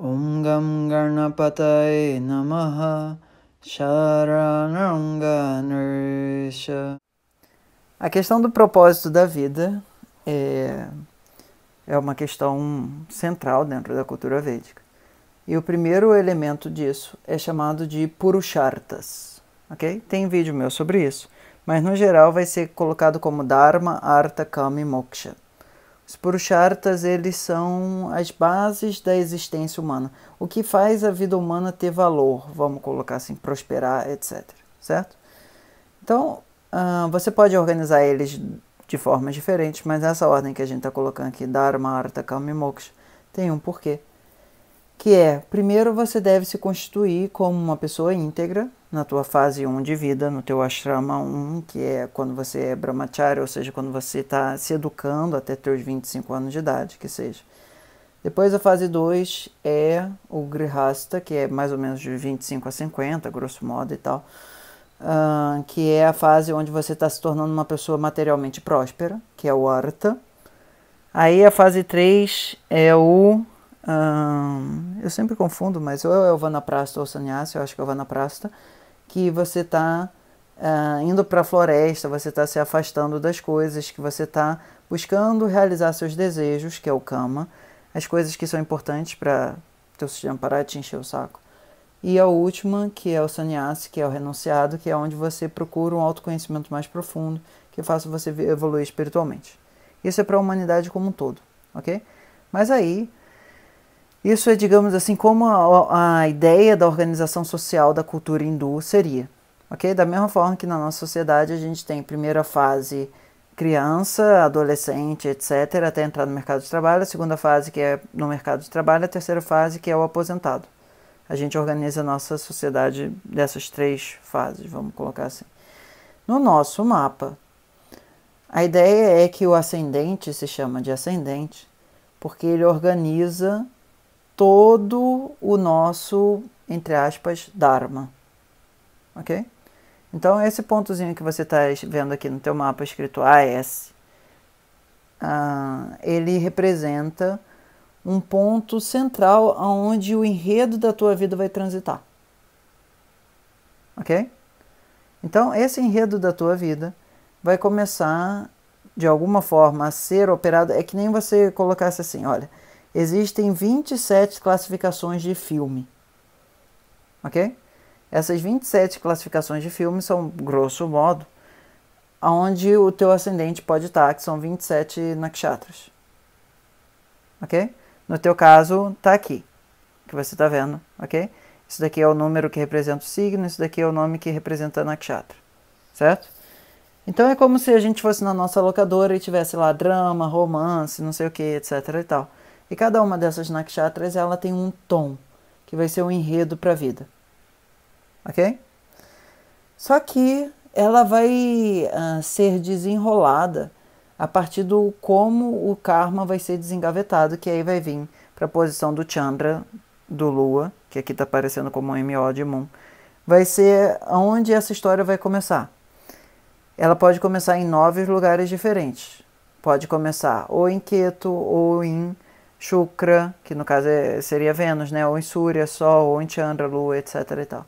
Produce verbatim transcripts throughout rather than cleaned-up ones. Om Gam Ganapataye Namaha Sharanam Ganesha. A questão do propósito da vida é, é uma questão central dentro da cultura védica. E o primeiro elemento disso é chamado de Purusharthas. Okay? Tem vídeo meu sobre isso, mas no geral vai ser colocado como Dharma, Artha, Kama e Moksha. Os Purusharthas, eles são as bases da existência humana. O que faz a vida humana ter valor, vamos colocar assim, prosperar, etcétera. Certo? Então, uh, você pode organizar eles de formas diferentes, mas essa ordem que a gente está colocando aqui, Dharma, Artha, Kama e Moksha, tem um porquê. Que é, primeiro você deve se constituir como uma pessoa íntegra, na tua fase um de vida, no teu Ashrama um, que é quando você é Brahmacharya, ou seja, quando você está se educando até teus vinte e cinco anos de idade, que seja. Depois a fase dois é o Grihasta, que é mais ou menos de vinte e cinco a cinquenta, grosso modo e tal, uh, que é a fase onde você está se tornando uma pessoa materialmente próspera, que é o Artha. Aí a fase três é o... Um, eu sempre confundo, mas ou é o Vanaprasta ou o Sannyasi, eu acho que é o Vanaprasta, que você está uh, indo para a floresta, você está se afastando das coisas, que você está buscando realizar seus desejos, que é o Kama, as coisas que são importantes para teu sistema parar de te encher o saco. E a última, que é o Sannyasi, que é o renunciado, que é onde você procura um autoconhecimento mais profundo, que faça você evoluir espiritualmente. Isso é para a humanidade como um todo, ok? Mas aí... isso é, digamos assim, como a, a ideia da organização social da cultura hindu seria. Okay? Da mesma forma que na nossa sociedade a gente tem primeira fase criança, adolescente, etcétera, até entrar no mercado de trabalho, a segunda fase que é no mercado de trabalho, a terceira fase que é o aposentado. A gente organiza a nossa sociedade dessas três fases, vamos colocar assim. No nosso mapa, a ideia é que o ascendente se chama de ascendente, porque ele organiza... todo o nosso, entre aspas, Dharma, ok? Então, esse pontozinho que você está vendo aqui no teu mapa, escrito A S, uh, ele representa um ponto central onde o enredo da tua vida vai transitar, ok? Então, esse enredo da tua vida vai começar, de alguma forma, a ser operado. É que nem você colocasse assim, olha... existem vinte e sete classificações de filme, ok? Essas vinte e sete classificações de filme são, grosso modo, onde o teu ascendente pode estar, que são vinte e sete nakshatras, ok? No teu caso, está aqui, que você está vendo, ok? Isso daqui é o número que representa o signo, isso daqui é o nome que representa a nakshatra, certo? Então é como se a gente fosse na nossa locadora e tivesse lá drama, romance, não sei o que, etcétera e tal. E cada uma dessas nakshatras, ela tem um tom, que vai ser um enredo para a vida. Ok? Só que ela vai uh, ser desenrolada a partir do como o karma vai ser desengavetado, que aí vai vir para a posição do Chandra, do Lua, que aqui está aparecendo como M O de Moon. Vai ser onde essa história vai começar. Ela pode começar em nove lugares diferentes. Pode começar ou em Ketu, ou em... Shukra, que no caso seria Vênus, né? Ou em Surya, Sol, ou em Chandra, Lua, etcétera e tal.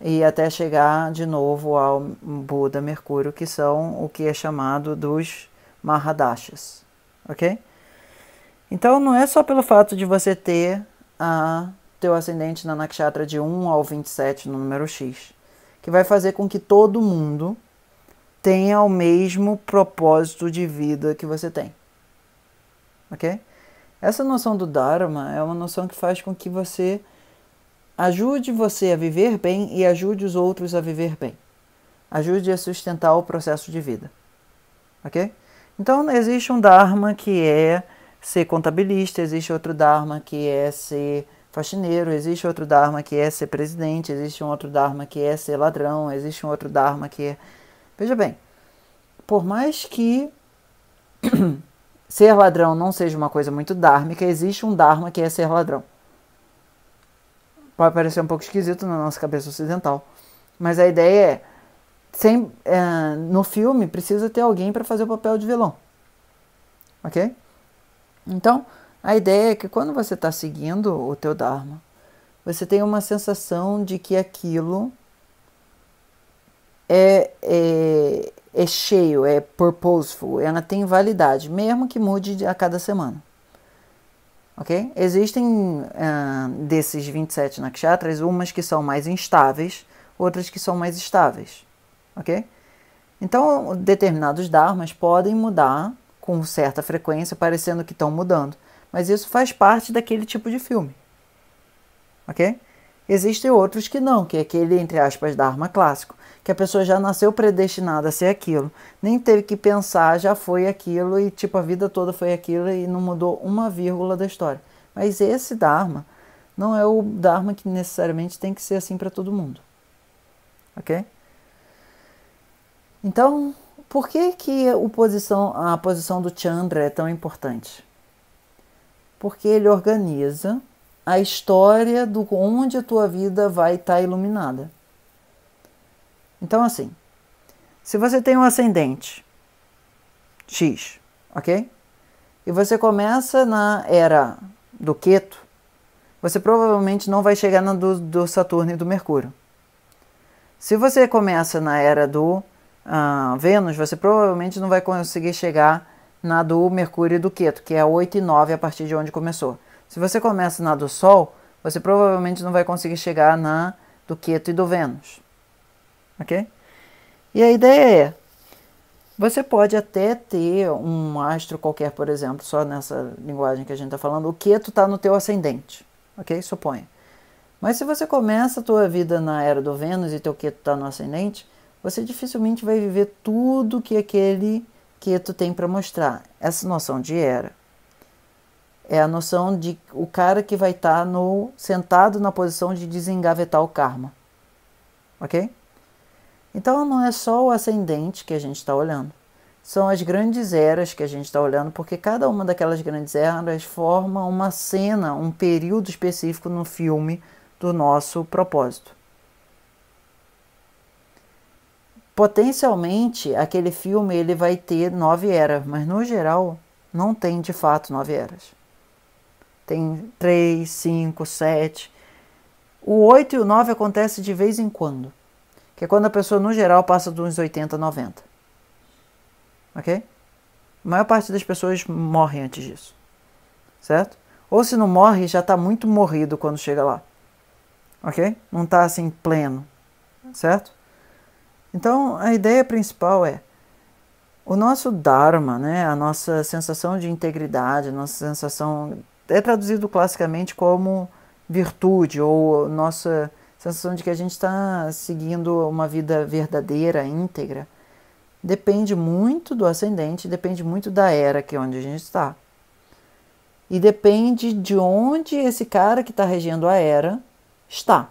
E até chegar de novo ao Buda, Mercúrio, que são o que é chamado dos Mahadashas, ok? Então não é só pelo fato de você ter a teu ascendente na nakshatra de um ao vinte e sete, no número X, que vai fazer com que todo mundo tenha o mesmo propósito de vida que você tem, ok? Essa noção do Dharma é uma noção que faz com que você ajude você a viver bem e ajude os outros a viver bem. Ajude a sustentar o processo de vida. Ok? Então, existe um Dharma que é ser contabilista, existe outro Dharma que é ser faxineiro, existe outro Dharma que é ser presidente, existe um outro Dharma que é ser ladrão, existe um outro Dharma que é... Veja bem, por mais que... ser ladrão não seja uma coisa muito dhármica, existe um dharma que é ser ladrão. Pode parecer um pouco esquisito na nossa cabeça ocidental, mas a ideia é, sem, é no filme precisa ter alguém para fazer o papel de vilão, ok? Então, A ideia é que quando você está seguindo o teu Dharma, você tem uma sensação de que aquilo é, é, é cheio, é purposeful, ela tem validade, mesmo que mude a cada semana. Okay? Existem uh, desses vinte e sete nakshatras, umas que são mais instáveis, outras que são mais estáveis. Okay? Então, determinados dharmas podem mudar com certa frequência, parecendo que estão mudando. Mas isso faz parte daquele tipo de filme. Ok? Existem outros que não, que é aquele, entre aspas, dharma clássico, que a pessoa já nasceu predestinada a ser aquilo, nem teve que pensar, já foi aquilo e tipo a vida toda foi aquilo e não mudou uma vírgula da história. Mas esse dharma não é o dharma que necessariamente tem que ser assim para todo mundo. Ok? Então, por que que a posição, a posição do Chandra é tão importante? Porque ele organiza a história do onde a tua vida vai estar iluminada. Então, assim, se você tem um ascendente X, ok? E você começa na era do Ketu, você provavelmente não vai chegar na do, do Saturno e do Mercúrio. Se você começa na era do uh, Vênus, você provavelmente não vai conseguir chegar na do Mercúrio e do Ketu, que é oito e nove a partir de onde começou. Se você começa na do Sol, você provavelmente não vai conseguir chegar na do Ketu e do Vênus. Ok? E a ideia é, você pode até ter um astro qualquer, por exemplo, só nessa linguagem que a gente está falando, o Ketu está no teu ascendente, ok? Suponha. Mas se você começa a tua vida na era do Vênus e teu Ketu está no ascendente, você dificilmente vai viver tudo que aquele Ketu tem para mostrar. Essa noção de era é a noção de o cara que vai estar no, sentado na posição de desengavetar o karma. Ok? Então não é só o ascendente que a gente está olhando. São as grandes eras que a gente está olhando, porque cada uma daquelas grandes eras forma uma cena, um período específico no filme do nosso propósito. Potencialmente, aquele filme ele vai ter nove eras, mas no geral não tem de fato nove eras. Tem três, cinco, sete. O oito e o nove acontece de vez em quando. Que é quando a pessoa, no geral, passa de uns oitenta, noventa. Ok? A maior parte das pessoas morre antes disso. Certo? Ou se não morre, já está muito morrido quando chega lá. Ok? Não está assim pleno. Certo? Então, a ideia principal é o nosso dharma, né? A nossa sensação de integridade, a nossa sensação... É traduzido classicamente como virtude, ou nossa sensação de que a gente está seguindo uma vida verdadeira, íntegra. Depende muito do ascendente, depende muito da era que é onde a gente está. E depende de onde esse cara que está regendo a era está.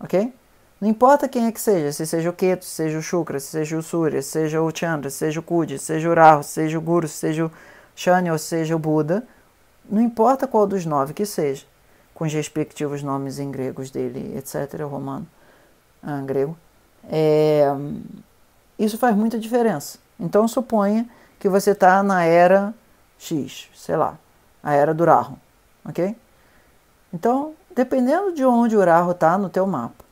Ok? Não importa quem é que seja, se seja o Ketu, se seja o Shukra, se seja o Surya, se seja o Chandra, se seja o Kudi, se seja o Rahu, se seja o Guru, se seja o Shani ou se seja o Buda, não importa qual dos nove que seja, com os respectivos nomes em gregos dele, etcétera, romano, ah, grego, é, isso faz muita diferença. Então suponha que você está na era X, sei lá, a era do Rahu, ok? Então, dependendo de onde o Rahu está no teu mapa,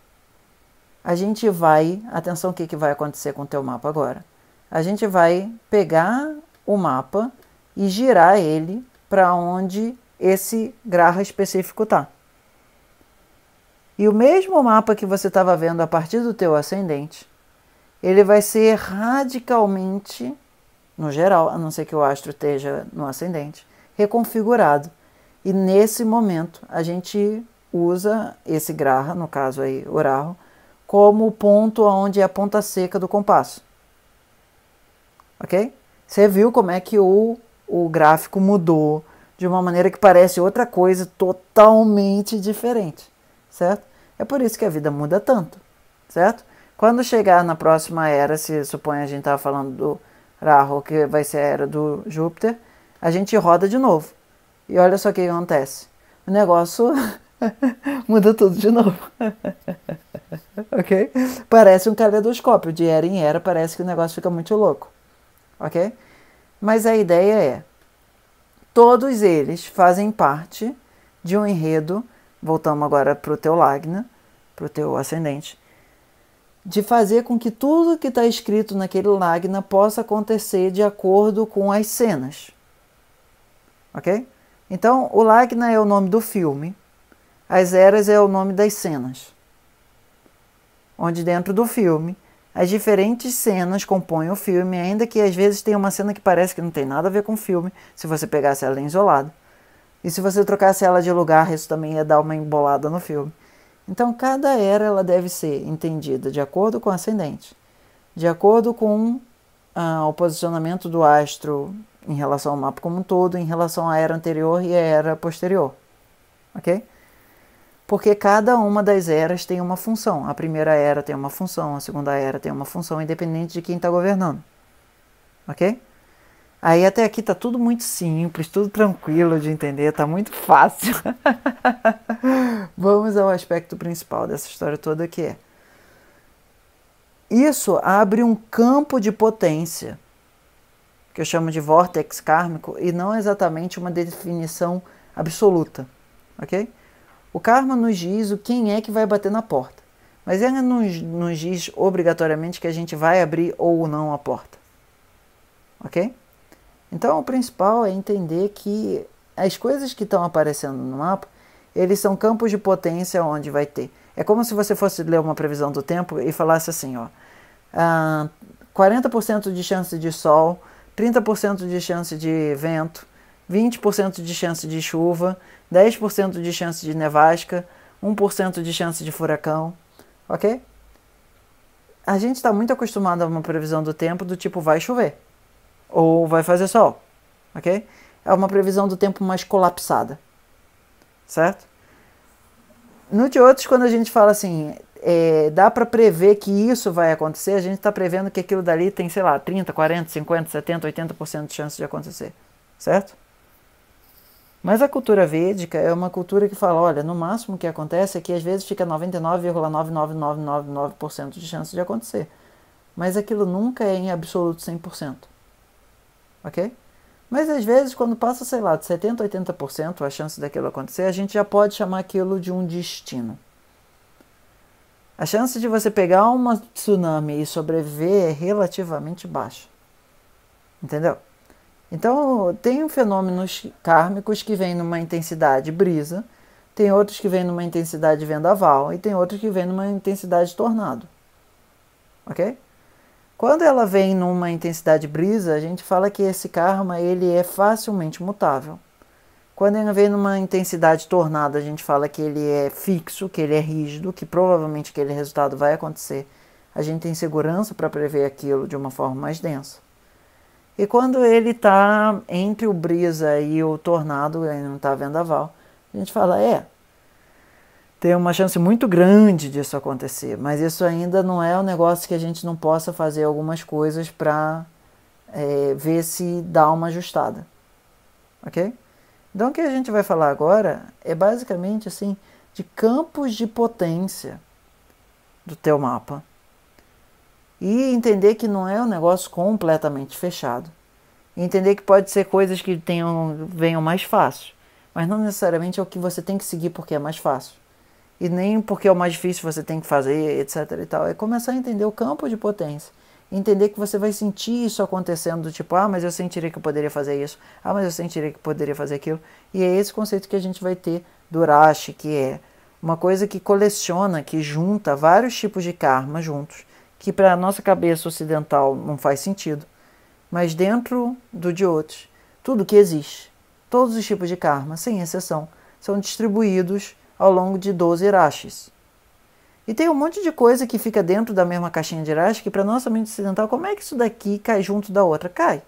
a gente vai, atenção o que, que vai acontecer com o teu mapa agora, a gente vai pegar o mapa e girar ele para onde esse graha específico está. E o mesmo mapa que você estava vendo a partir do teu ascendente, ele vai ser radicalmente, no geral, a não ser que o astro esteja no ascendente, reconfigurado. E nesse momento a gente usa esse graha, no caso aí o Rahu, como o ponto onde é a ponta seca do compasso. Ok? Você viu como é que o O gráfico mudou de uma maneira que parece outra coisa totalmente diferente, certo? É por isso que a vida muda tanto, certo? Quando chegar na próxima era, se supõe a gente estava falando do Rahu, que vai ser a era do Júpiter, a gente roda de novo. E olha só o que acontece. O negócio muda tudo de novo. Ok? Parece um caleidoscópio. De era em era, parece que o negócio fica muito louco. Ok? Mas a ideia é, Todos eles fazem parte de um enredo, voltamos agora para o teu Lagna, para o teu ascendente, de fazer com que tudo que está escrito naquele Lagna possa acontecer de acordo com as cenas. Ok? Então, o Lagna é o nome do filme, as eras é o nome das cenas, onde dentro do filme, as diferentes cenas compõem o filme, ainda que às vezes tenha uma cena que parece que não tem nada a ver com o filme, se você pegasse ela isolada. E se você trocasse ela de lugar, isso também ia dar uma embolada no filme. Então, cada era ela deve ser entendida de acordo com o ascendente, de acordo com ah, o posicionamento do astro em relação ao mapa como um todo, em relação à era anterior e à era posterior. Ok? Porque cada uma das eras tem uma função. A primeira era tem uma função, a segunda era tem uma função, independente de quem está governando. Ok? Aí até aqui está tudo muito simples, tudo tranquilo de entender, está muito fácil. Vamos ao aspecto principal dessa história toda, que é: isso abre um campo de potência, que eu chamo de vórtex kármico, e não exatamente uma definição absoluta. Ok? O karma nos diz o quem é que vai bater na porta, mas ela não nos diz obrigatoriamente que a gente vai abrir ou não a porta. Ok? Então o principal é entender que as coisas que estão aparecendo no mapa, eles são campos de potência onde vai ter. É como se você fosse ler uma previsão do tempo e falasse assim, ó, ah, quarenta por cento de chance de sol, trinta por cento de chance de vento, vinte por cento de chance de chuva, dez por cento de chance de nevasca, um por cento de chance de furacão, ok? A gente está muito acostumado a uma previsão do tempo do tipo vai chover, ou vai fazer sol, ok? É uma previsão do tempo mais colapsada, certo? No de outros, quando a gente fala assim, é, dá para prever que isso vai acontecer, a gente está prevendo que aquilo dali tem, sei lá, trinta, quarenta, cinquenta, setenta, oitenta por cento de chance de acontecer, certo? Mas a cultura védica é uma cultura que fala, olha, no máximo o que acontece é que às vezes fica noventa e nove vírgula nove nove nove nove por cento de chance de acontecer. Mas aquilo nunca é em absoluto cem por cento. Ok? Mas às vezes quando passa, sei lá, de setenta por cento, oitenta por cento a chance daquilo acontecer, a gente já pode chamar aquilo de um destino. A chance de você pegar uma tsunami e sobreviver é relativamente baixa. Entendeu? Então, tem fenômenos kármicos que vêm numa intensidade brisa, tem outros que vêm numa intensidade vendaval, e tem outros que vêm numa intensidade tornado. Ok? Quando ela vem numa intensidade brisa, a gente fala que esse karma ele é facilmente mutável. Quando ele vem numa intensidade tornado, a gente fala que ele é fixo, que ele é rígido, que provavelmente aquele resultado vai acontecer. A gente tem segurança para prever aquilo de uma forma mais densa. E quando ele está entre o brisa e o tornado, ele não está vendaval, a gente fala, é, tem uma chance muito grande disso acontecer, mas isso ainda não é um negócio que a gente não possa fazer algumas coisas para é, ver se dá uma ajustada, ok? Então o que a gente vai falar agora é basicamente assim, de campos de potência do teu mapa. E entender que não é um negócio completamente fechado. Entender que pode ser coisas que tenham, venham mais fácil. Mas não necessariamente é o que você tem que seguir porque é mais fácil. E nem porque é o mais difícil você tem que fazer, etcétera. E tal. É começar a entender o campo de potência. Entender que você vai sentir isso acontecendo. Do tipo, ah, mas eu sentiria que eu poderia fazer isso. Ah, mas eu sentiria que eu poderia fazer aquilo. E é esse conceito que a gente vai ter do Rashi, que é uma coisa que coleciona, que junta vários tipos de karma juntos, que para a nossa cabeça ocidental não faz sentido, mas dentro do de outros, tudo que existe, todos os tipos de karma, sem exceção, são distribuídos ao longo de doze rashis. E tem um monte de coisa que fica dentro da mesma caixinha de rashi, que para a nossa mente ocidental, como é que isso daqui cai junto da outra? Cai.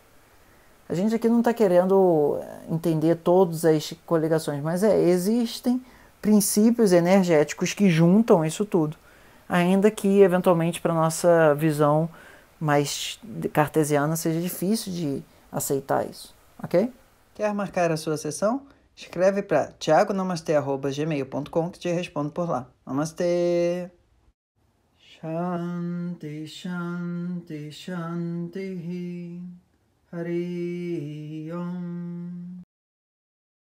A gente aqui não está querendo entender todas as coligações, mas é, existem princípios energéticos que juntam isso tudo. Ainda que, eventualmente, para a nossa visão mais cartesiana, seja difícil de aceitar isso, ok? Quer marcar a sua sessão? Escreve para tiago namaste arroba gmail ponto com que te respondo por lá. Namastê! Shanti, Shanti, Shanti, Hari Om.